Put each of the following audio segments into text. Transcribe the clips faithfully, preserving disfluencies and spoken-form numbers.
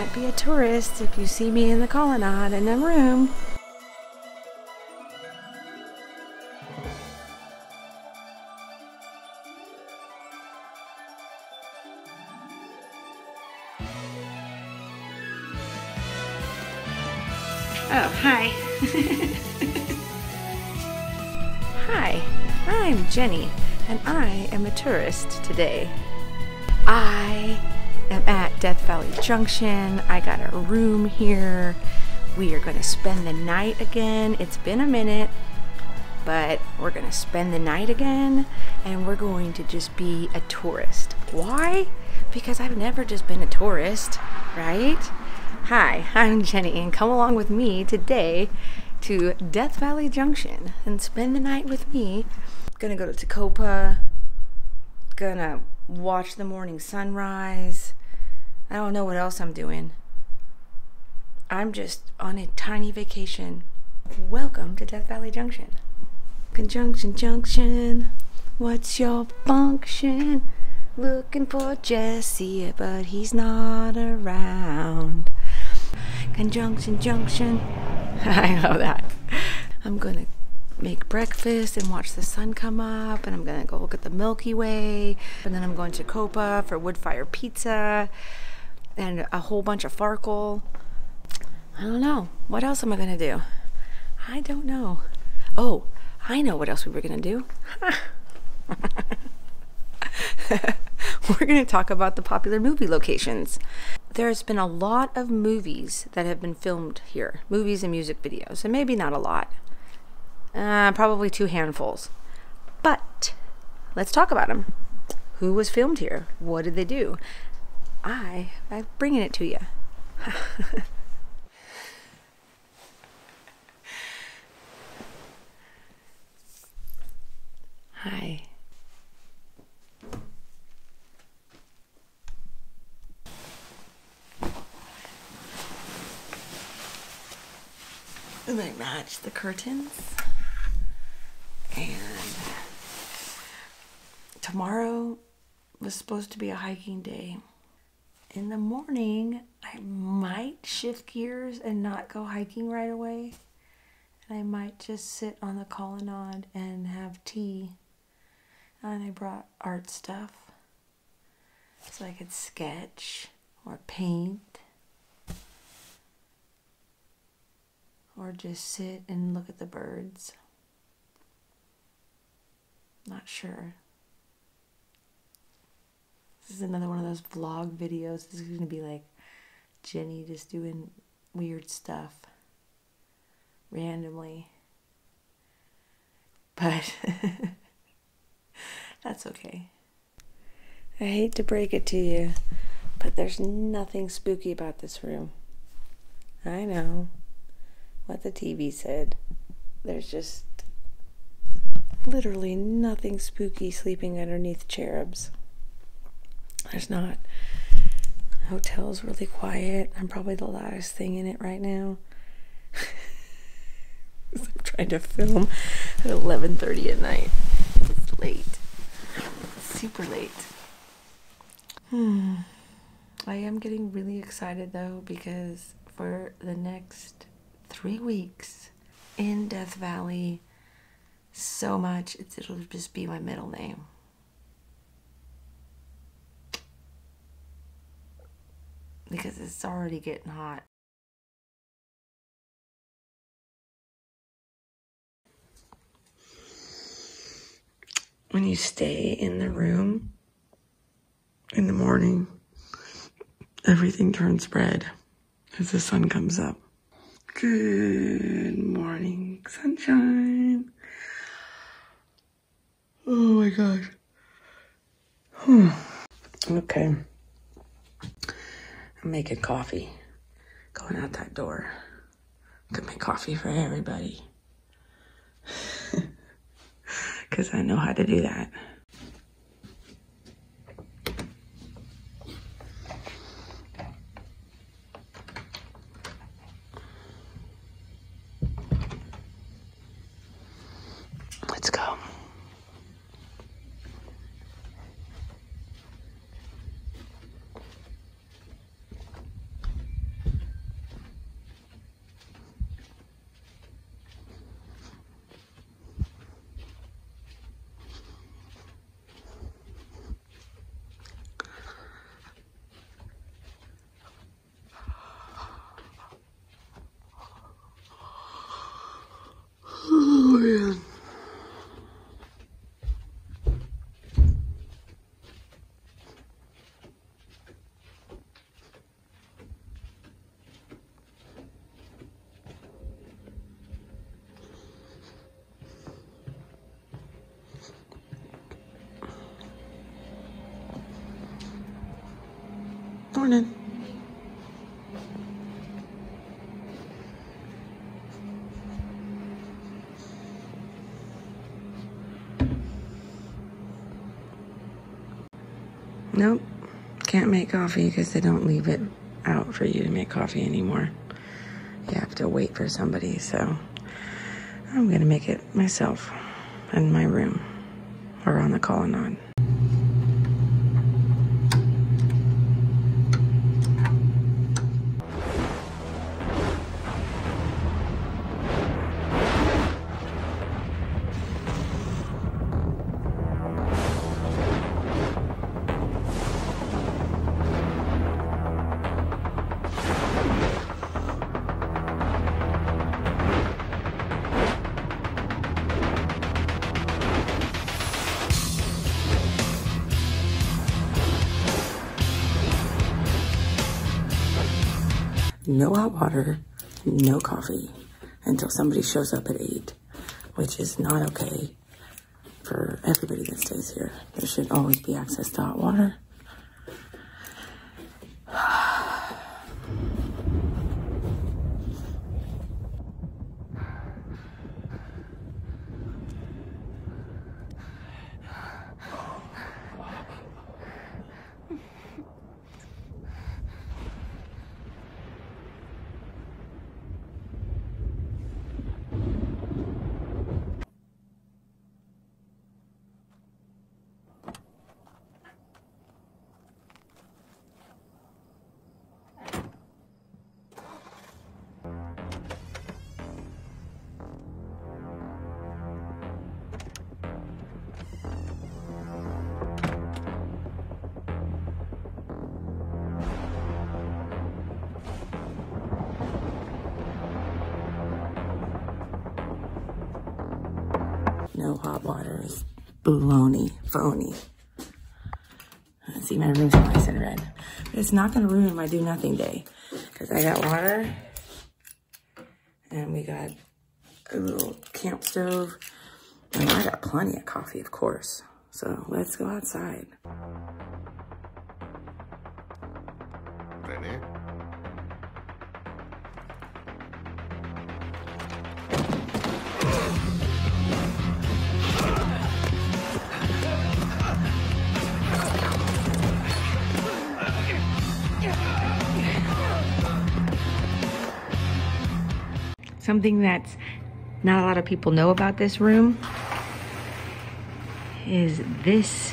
might be a tourist if you see me in the colonnade in a room. Oh, hi. Hi, I'm Jenny, and I am a tourist today. I am at Death Valley Junction. I got a room here. We are going to spend the night again. It's been a minute, but we're going to spend the night again, and we're going to just be a tourist. Why? Because I've never just been a tourist, right? Hi, I'm Jenny, and come along with me today to Death Valley Junction and spend the night with me. Gonna go to Tecopa, gonna watch the morning sunrise. I don't know what else I'm doing. I'm just on a tiny vacation. Welcome to Death Valley Junction. Conjunction Junction, what's your function? Looking for Jesse, but he's not around. Conjunction Junction. I love that. I'm gonna make breakfast and watch the sun come up, and I'm gonna go look at the Milky Way, and then I'm going to Copa for wood fire pizza and a whole bunch of Farkle. I don't know. What else am I gonna do? I don't know. Oh, I know what else we were gonna do. We're gonna talk about the popular movie locations. There's been a lot of movies that have been filmed here. Movies and music videos, and maybe not a lot. Uh, probably two handfuls. But let's talk about them. Who was filmed here? What did they do? I, I'm bringing it to you. Hi. I'm gonna match the curtains, and tomorrow was supposed to be a hiking day. In the morning, I might shift gears and not go hiking right away, and I might just sit on the colonnade and have tea. And I brought art stuff so I could sketch or paint, or just sit and look at the birds. Not sure. This is another one of those vlog videos. This is gonna be like Jenny just doing weird stuff randomly. But that's okay. I hate to break it to you, but there's nothing spooky about this room. I know what the T V said. There's just literally nothing spooky sleeping underneath cherubs. There's not. Hotel's really quiet. I'm probably the loudest thing in it right now. I'm trying to film at eleven thirty at night. It's late. It's super late. Hmm. I am getting really excited though, because for the next three weeks in Death Valley, so much, it's, it'll just be my middle name. Because it's already getting hot. When you stay in the room in the morning, everything turns red as the sun comes up. Good morning, sunshine. Oh my gosh. Huh. Okay. I'm making coffee. Going out that door. Could make coffee for everybody. Because I know how to do that. Nope, can't make coffee because they don't leave it out for you to make coffee anymore. You have to wait for somebody, so I'm gonna make it myself in my room or on the colonnade. No hot water, no coffee until somebody shows up at eight, which is not okay for everybody that stays here. There should always be access to hot water. No hot water is baloney, phony. Let's see, my room's nice and red. But it's not gonna ruin my do nothing day because I got water and we got a little camp stove and I got plenty of coffee, of course. So let's go outside. Ready? Something that's not a lot of people know about this room is this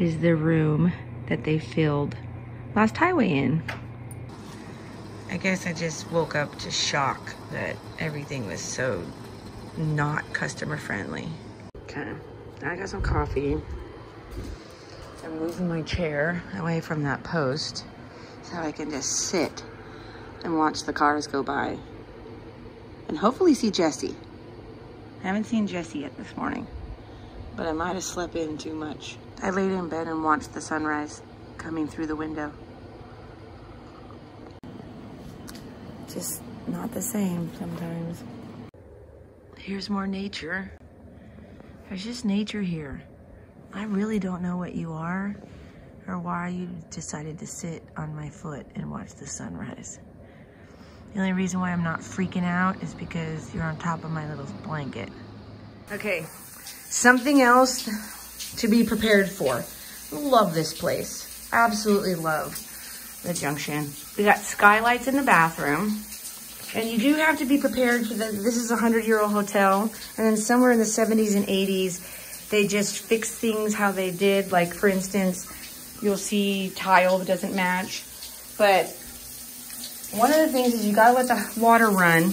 is the room that they filled Lost Highway in. I guess I just woke up to shock that everything was so not customer friendly. Okay, I got some coffee. I'm moving my chair away from that post so I can just sit and watch the cars go by. And hopefully see Jesse. I haven't seen Jesse yet this morning, but I might have slept in too much. I laid in bed and watched the sunrise coming through the window. Just not the same sometimes. Here's more nature. There's just nature here. I really don't know what you are or why you decided to sit on my foot and watch the sunrise. The only reason why I'm not freaking out is because you're on top of my little blanket. Okay, something else to be prepared for. Love this place. Absolutely love the junction. We got skylights in the bathroom. And you do have to be prepared for the, this is a hundred-year-old hotel. And then somewhere in the seventies and eighties, they just fix things how they did. Like, for instance, you'll see tile that doesn't match. But one of the things is you gotta let the water run,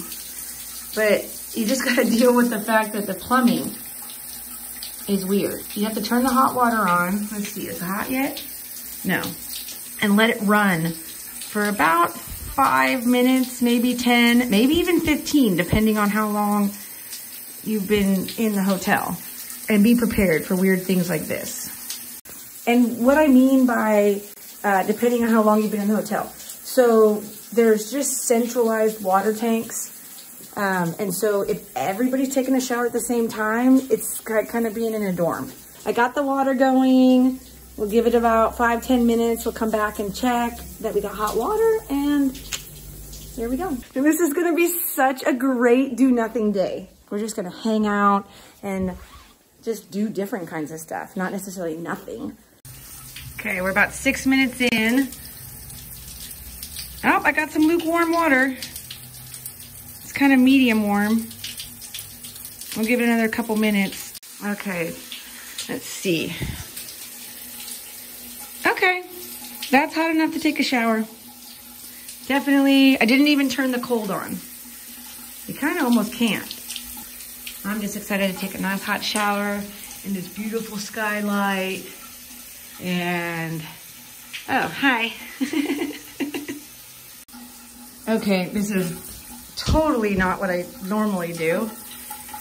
but you just gotta deal with the fact that the plumbing is weird. You have to turn the hot water on. Let's see, is it hot yet? No. And let it run for about five minutes, maybe ten, maybe even fifteen, depending on how long you've been in the hotel. And be prepared for weird things like this. And what I mean by uh, depending on how long you've been in the hotel. So there's just centralized water tanks. Um, and so if everybody's taking a shower at the same time, it's kind of being in a dorm. I got the water going. We'll give it about five, ten minutes. We'll come back and check that we got hot water, and there we go. And this is gonna be such a great do nothing day. We're just gonna hang out and just do different kinds of stuff, not necessarily nothing. Okay, we're about six minutes in. Oh, I got some lukewarm water. It's kind of medium warm. We'll give it another couple minutes. Okay, let's see. Okay, that's hot enough to take a shower. Definitely, I didn't even turn the cold on. You kind of almost can't. I'm just excited to take a nice hot shower in this beautiful skylight. And, oh, hi. Okay, this is totally not what I normally do.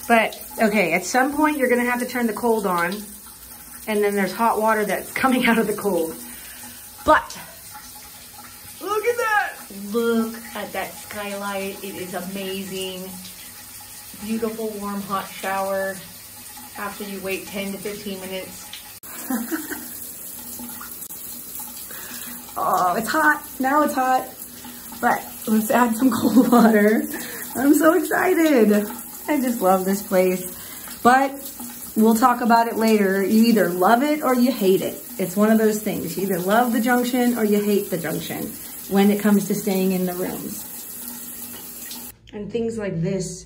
But, okay, at some point you're gonna have to turn the cold on, and then there's hot water that's coming out of the cold. But, look at that! Look at that skylight, it is amazing. Beautiful, warm, hot shower after you wait ten to fifteen minutes. Oh, it's hot, now it's hot. But let's add some cold water. I'm so excited. I just love this place. But we'll talk about it later. You either love it or you hate it. It's one of those things. You either love the junction or you hate the junction when it comes to staying in the rooms. And things like this.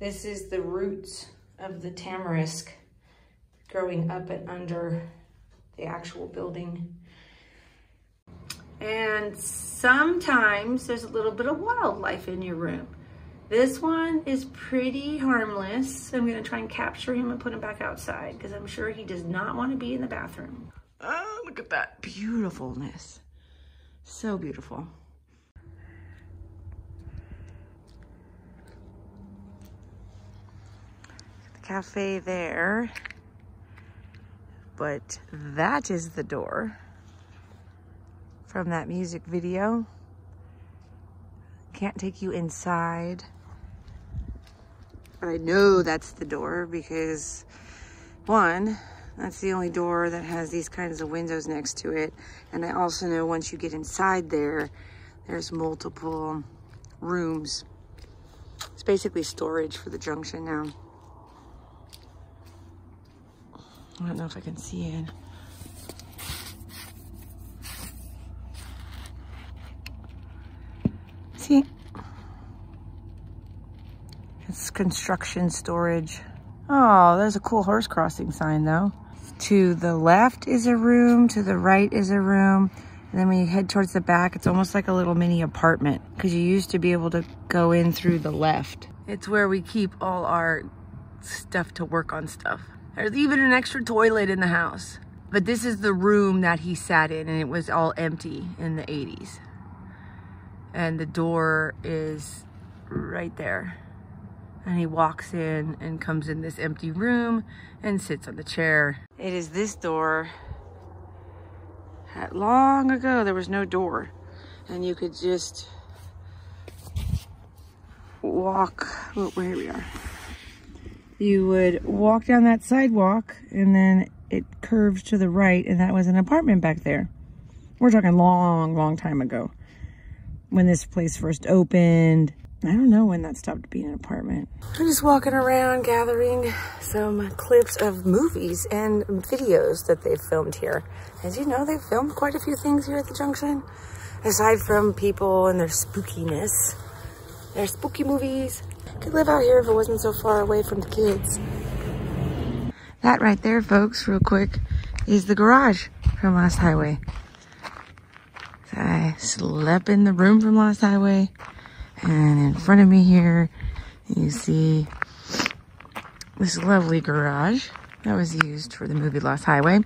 This is the roots of the tamarisk growing up and under the actual building. And sometimes there's a little bit of wildlife in your room. This one is pretty harmless. I'm gonna try and capture him and put him back outside because I'm sure he does not want to be in the bathroom. Oh, look at that beautifulness. So beautiful. The cafe there, but that is the door from that music video. Can't take you inside. I know that's the door because, one, that's the only door that has these kinds of windows next to it. And I also know once you get inside there, there's multiple rooms. It's basically storage for the junction now. I don't know if I can see it. See, it's construction storage. Oh, there's a cool horse crossing sign though. To the left is a room, to the right is a room. And then when you head towards the back, it's almost like a little mini apartment because you used to be able to go in through the left. It's where we keep all our stuff to work on stuff. There's even an extra toilet in the house. But this is the room that he sat in and it was all empty in the eighties. And the door is right there. And he walks in and comes in this empty room and sits on the chair. It is this door. Long ago, there was no door. And you could just walk. Oh, here we are. You would walk down that sidewalk and then it curved to the right and that was an apartment back there. We're talking long, long time ago. When this place first opened. I don't know when that stopped being an apartment. I'm just walking around gathering some clips of movies and videos that they've filmed here. As you know, they've filmed quite a few things here at the junction. Aside from people and their spookiness, their spooky movies. I could live out here if it wasn't so far away from the kids. That right there, folks, real quick, is the garage from Lost Highway. I slept in the room from Lost Highway, and in front of me here, you see this lovely garage that was used for the movie Lost Highway.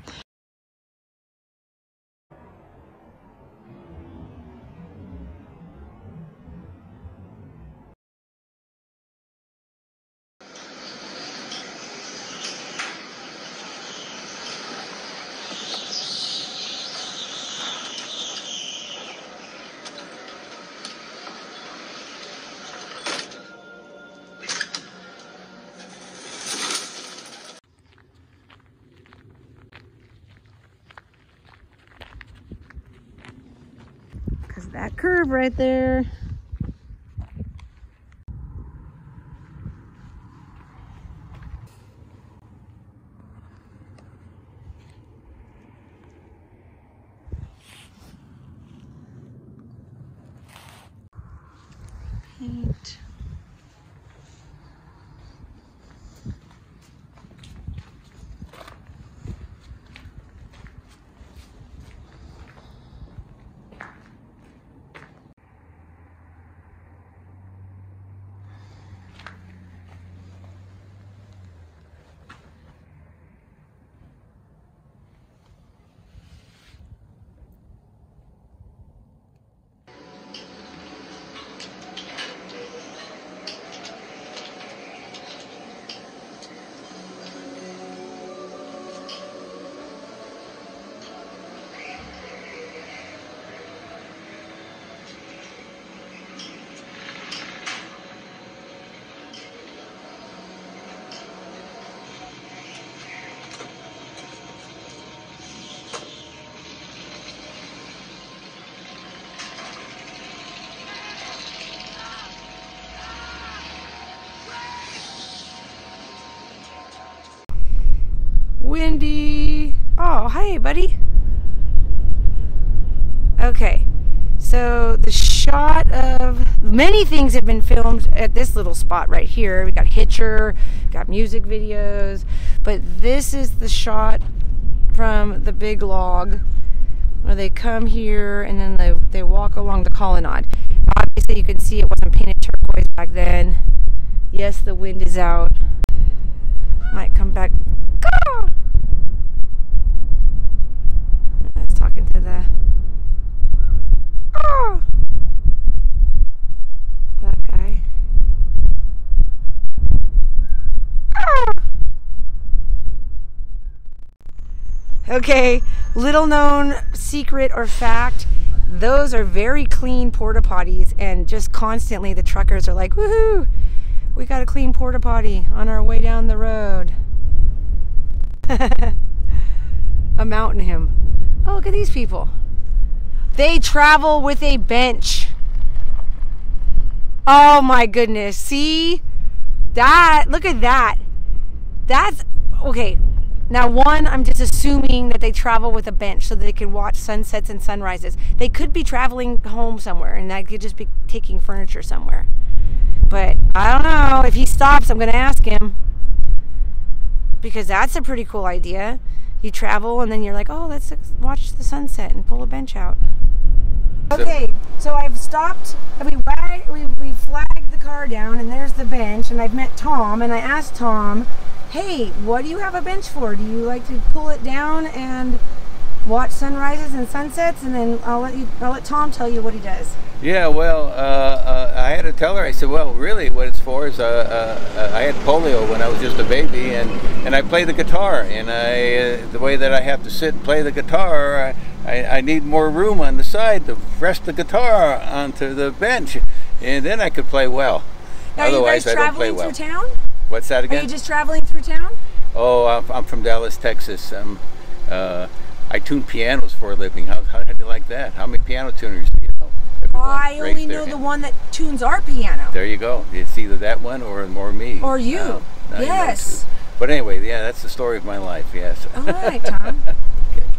That curb right there. paint. Windy. Oh, hi, buddy. Okay, so the shot of many things have been filmed at this little spot right here. We got Hitcher, got music videos, but this is the shot from the big log where they come here and then they, they walk along the colonnade. Obviously, you can see it wasn't painted turquoise back then. Yes, the wind is out. Might come back. Ah! I was talking to the ah! that guy. Ah! Okay, little known secret or fact, those are very clean porta potties, and just constantly the truckers are like, woohoo, we got a clean porta potty on our way down the road. A mountain hymn. Oh, look at these people. They travel with a bench. Oh my goodness. See that? Look at that. That's okay. Now, one, I'm just assuming that they travel with a bench so that they can watch sunsets and sunrises. They could be traveling home somewhere, and that could just be taking furniture somewhere. But I don't know. If he stops, I'm going to ask him. Because that's a pretty cool idea. You travel and then you're like, oh, let's watch the sunset and pull a bench out. Okay, so I've stopped, and we, wagged, we, we flagged the car down, and there's the bench, and I've met Tom, and I asked Tom, hey, what do you have a bench for? Do you like to pull it down and watch sunrises and sunsets? And then I'll let, you, I'll let Tom tell you what he does. Yeah, well, uh, uh, I had to tell her, I said, well, really what it's for is uh, uh, I had polio when I was just a baby, and, and I play the guitar, and I, uh, the way that I have to sit and play the guitar, I, I, I need more room on the side to rest the guitar onto the bench, and then I could play well. Now, otherwise, I don't play well. Are you guys traveling through town? What's that again? Are you just traveling through town? Oh, I'm, I'm from Dallas, Texas. I'm, uh, I tune pianos for a living. How, how do you like that? How many piano tuners do you know? I only know the one that tunes our piano. There you go. It's either that one or more me. Or you. No, no, yes. You know, but anyway, yeah, that's the story of my life. Yes. All right, Tom.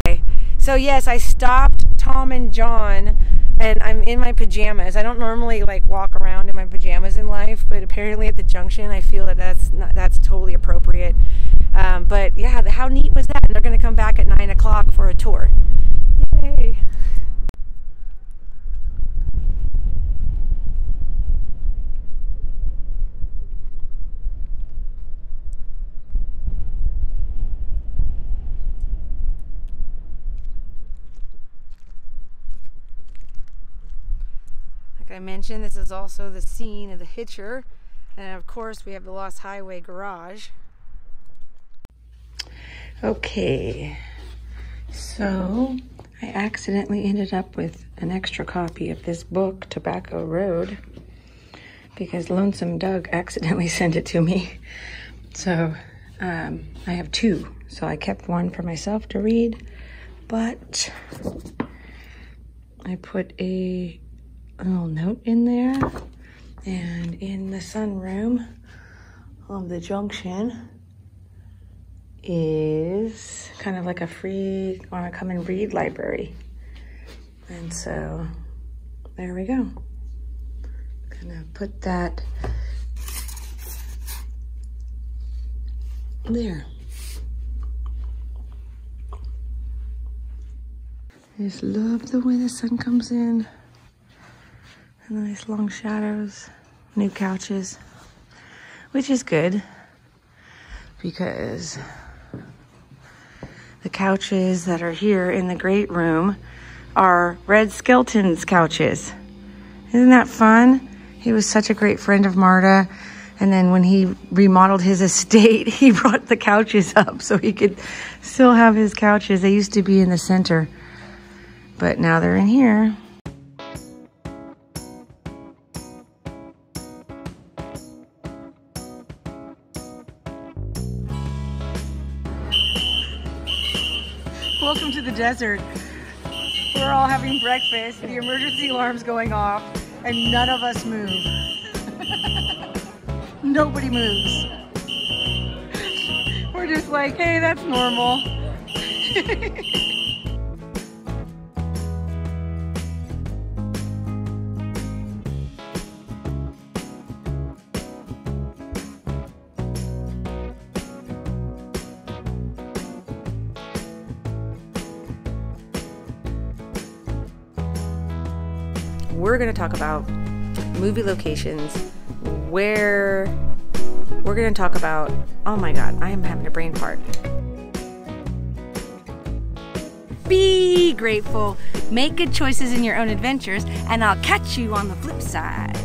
Okay. So yes, I stopped Tom and John, and I'm in my pajamas. I don't normally like walk around in my pajamas in life, but apparently at the junction, I feel that that's not, that's totally appropriate. Um, but yeah, how neat was that? And they're going to come back at nine o'clock for a tour. Yay. I mentioned this is also the scene of the Hitcher, and of course we have the Lost Highway garage. Okay, so I accidentally ended up with an extra copy of this book, Tobacco Road, because Lonesome Doug accidentally sent it to me. So um, I have two, so I kept one for myself to read, but I put a A little note in there, and in the sunroom of the junction is kind of like a free uh, come and read library, and so there we go. gonna put that there. I just love the way the sun comes in. And the nice long shadows. New couches. Which is good. Because the couches that are here in the great room are Red Skelton's couches. Isn't that fun? He was such a great friend of Marta. And then when he remodeled his estate, he brought the couches up so he could still have his couches. They used to be in the center, but now they're in here. Welcome to the desert. We're all having breakfast, the emergency alarm's going off, and none of us move. Nobody moves. We're just like, hey, that's normal. We're going to talk about movie locations, where we're going to talk about, oh my god, I am having a brain fart. Be grateful, make good choices in your own adventures, and I'll catch you on the flip side.